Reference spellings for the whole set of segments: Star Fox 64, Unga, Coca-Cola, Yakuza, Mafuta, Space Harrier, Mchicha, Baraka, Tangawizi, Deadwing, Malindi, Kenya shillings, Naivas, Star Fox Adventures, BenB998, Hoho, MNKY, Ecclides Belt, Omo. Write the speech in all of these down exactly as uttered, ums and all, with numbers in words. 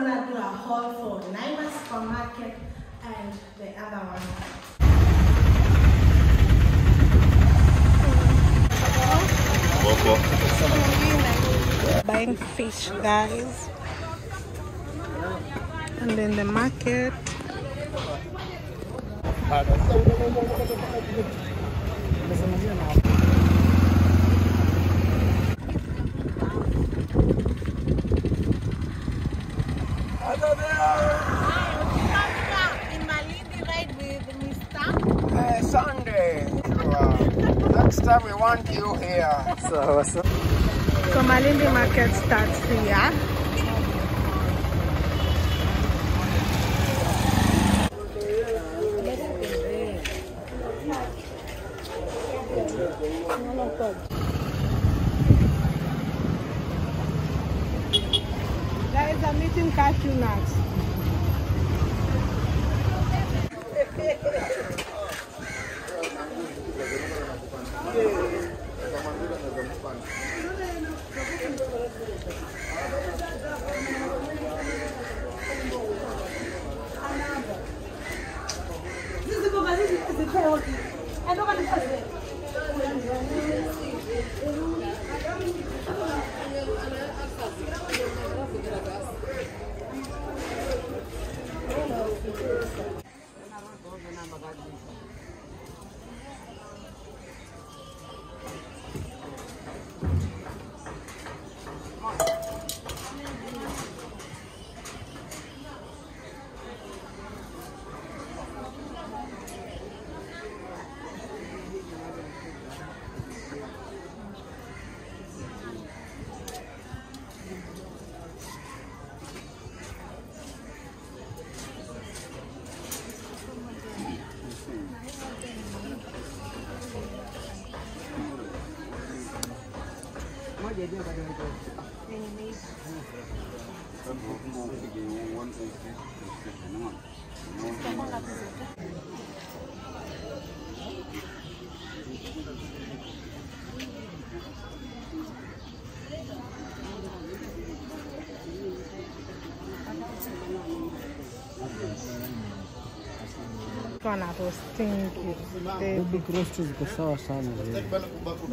gonna do a haul for Naivas supermarket and the other one. Buying fish, guys, and then the market. In Malindi, right, with Mister Uh, Sunday. Wow. Next time we want you here. So, so. So Malindi market starts here. Guys, I'm eating cashew nuts.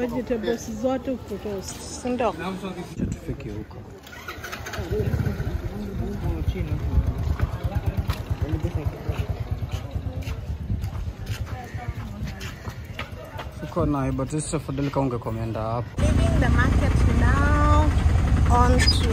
Vegetables zote uko toast, si ndio? Tufike huko. Siko na but this is for the Unga commander up. Leaving the market now on to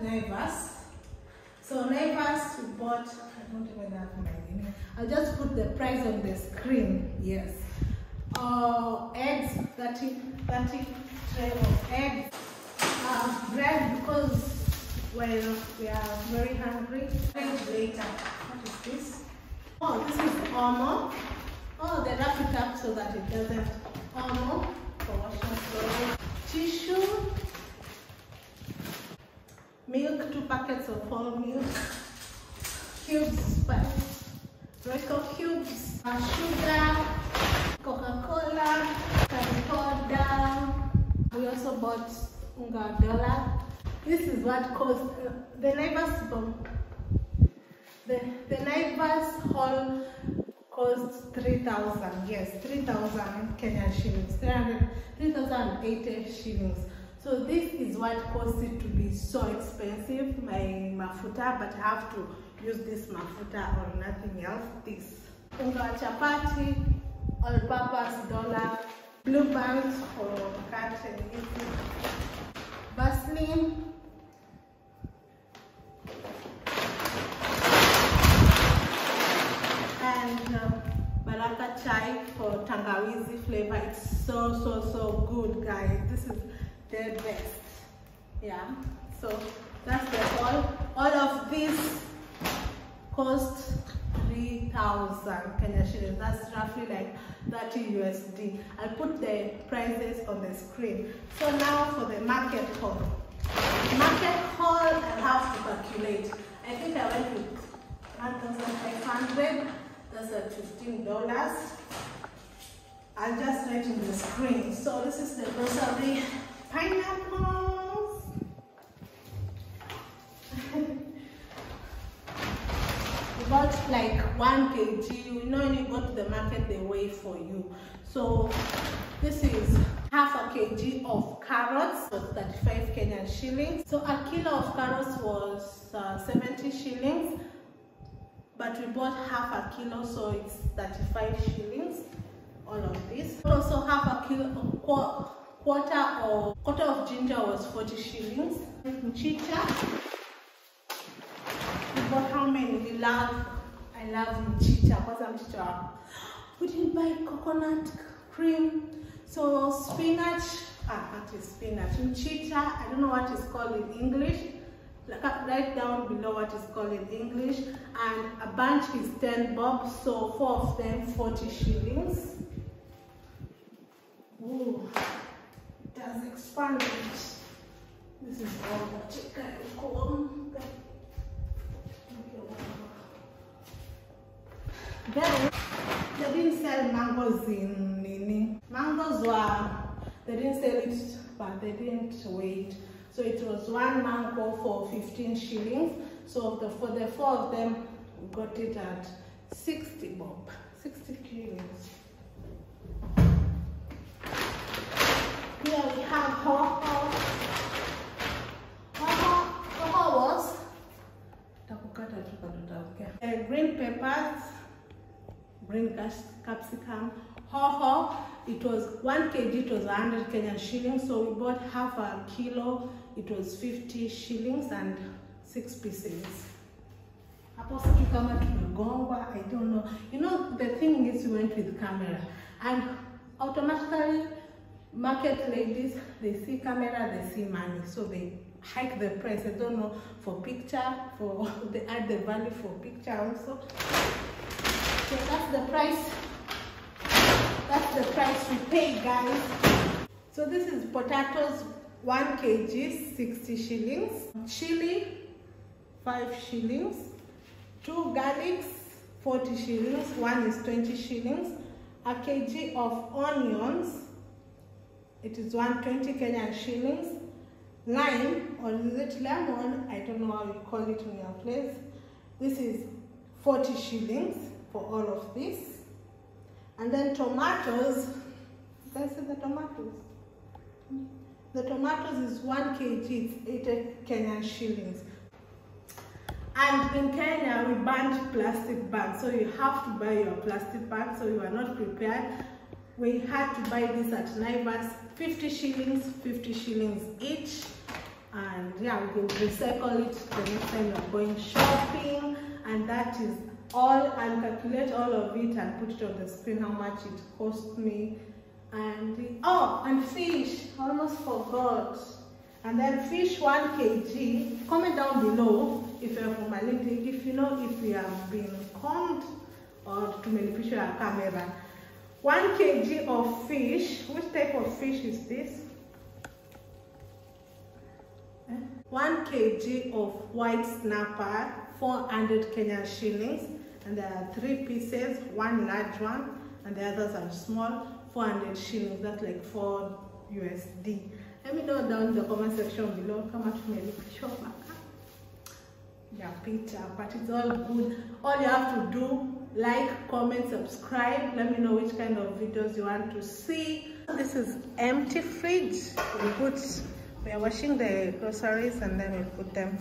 Naivas. So Naivas, we bought, I don't even have my name. I'll just put the price on the screen. Yes. Uh, eggs, thirty, thirty tray of eggs. Uh, bread, because well, we are very hungry. Change later. What is this? Oh, this is Omo. Oh, they wrap it up so that it doesn't. Omo for washing clothes. Tissue. Milk, two packets of whole milk, cubes, record cubes, sugar, Coca-Cola, Coca-Cola. We also bought Unga dollar. This is what caused uh, the Naivas bomb. The, the Naivas haul cost three thousand, yes, three thousand Kenya shillings, three thousand eighty shillings. So this is what caused it to be so expensive, my mafuta, but I have to use this mafuta or nothing else, this. unga chapati, all-purpose doner, blue band for cutting easy, vaseline, and uh, baraka chai for tangawizi flavor. It's so, so, so good, guys. This is the best. Yeah, so that's the all. All of these cost three thousand Kenya shillings. That's roughly like thirty U S D. I'll put the prices on the screen. So now for the market haul. Market haul, I have to calculate. I think I went with one thousand five hundred. That's at fifteen dollars. I'll just write in the screen. So this is the grocery pineapple. About like one kilogram. You know, when you go to the market, they weigh for you. So this is half a kg of carrots for thirty-five Kenyan shillings. So a kilo of carrots was uh, seventy shillings, but we bought half a kilo, so it's thirty-five shillings. All of this. Also, half a kilo, qu quarter or quarter of ginger was forty shillings. Mchicha. But how many we love? I love mchicha because I'm mchicha. We didn't buy coconut cream, so spinach. Ah, actually spinach. Mchicha. I don't know what it's called in English. Like, write down below what it's called in English. And a bunch is ten bob, so four of them forty shillings. Ooh, it has expanded. This is all the chicken. Then they didn't sell mangoes in Nini. Mangoes were, they didn't sell it, but they didn't wait. So it was one mango for fifteen shillings. So the, for the four of them, we got it at sixty bob, sixty shillings. Here we have hoho. Hoho, hoho was uh, green peppers. Green capsicum, hoho, it was one kilogram, it was one hundred Kenyan shillings, so we bought half a kilo, it was fifty shillings and six pieces. I don't know. You know, the thing is, we went with camera, and automatically, market ladies, they see camera, they see money, so they hike the price. I don't know, for picture, for they add the value for picture also. So that's the price, that's the price we pay, guys. So this is potatoes, one kilogram, sixty shillings. Chili, five shillings. Two garlics, forty shillings. One is twenty shillings. A kg of onions, it is one hundred twenty Kenyan shillings. Lime, or is it lemon? I don't know how you call it in your place. This is forty shillings. For all of this. And then tomatoes, you can see the tomatoes. The tomatoes is one kilogram, it's eighty Kenyan shillings. And in Kenya, we banned plastic bags, so you have to buy your plastic bag, so you are not prepared. We had to buy this at Naivas, fifty shillings, fifty shillings each. And yeah, we will recycle it the next time you're going shopping. And that is all. I'll calculate all of it and put it on the screen how much it cost me. And the, oh, and fish, almost forgot. And then fish one kilogram. Comment down below if you're from Malindi, if you know if you have been conned or to manipulate your camera. one kilogram of fish. Which type of fish is this? Eh? one kilogram of white snapper, four hundred Kenyan shillings. And there are three pieces, one large one and the others are small, four hundred shillings. That's like four U S D. Let me know down in the comment section below. Come out to me, picture your picture, but it's all good. All you have to do, like, comment, subscribe. Let me know which kind of videos you want to see. This is empty fridge. We put, we are washing the groceries and then we put them,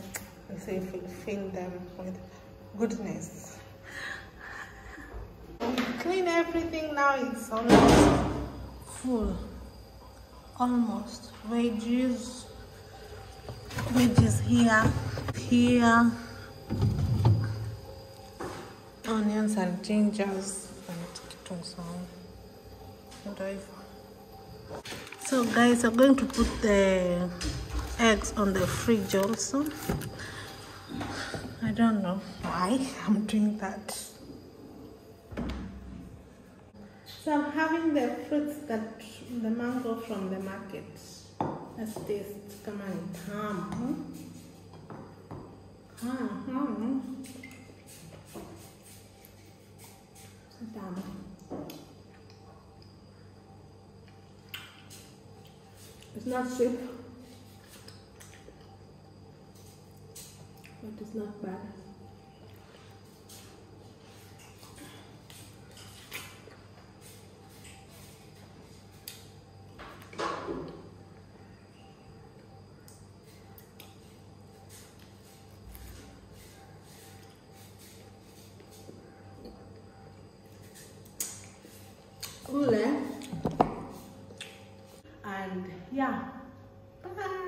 we say fill them with goodness. clean everything now, it's almost full. Almost. Veggies. Veggies here. Here. Onions and gingers and whatever. So guys, I'm going to put the eggs on the fridge also. I don't know why I'm doing that. So I'm having the fruits that the mango from the market. Let's taste. Come on, come. Come, come. It's not cheap, but it's not bad. Cool, eh? And yeah, bye.